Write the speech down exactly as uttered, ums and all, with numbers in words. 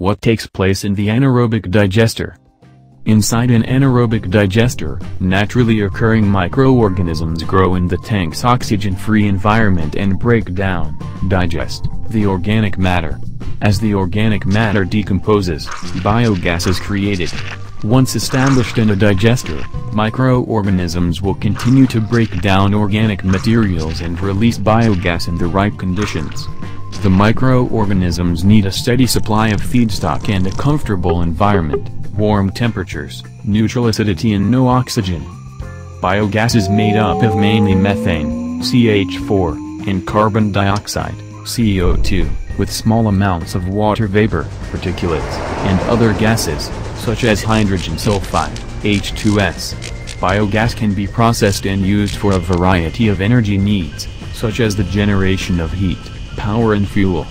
What takes place in the anaerobic digester? Inside an anaerobic digester, naturally occurring microorganisms grow in the tank's oxygen-free environment and break down, digest, the organic matter. As the organic matter decomposes, biogas is created. Once established in a digester, microorganisms will continue to break down organic materials and release biogas in the right conditions. The microorganisms need a steady supply of feedstock and a comfortable environment, warm temperatures, neutral acidity and no oxygen. Biogas is made up of mainly methane, C H four, and carbon dioxide, C O two, with small amounts of water vapor, particulates, and other gases, such as hydrogen sulfide, H two S. Biogas can be processed and used for a variety of energy needs, such as the generation of heat, power and fuel.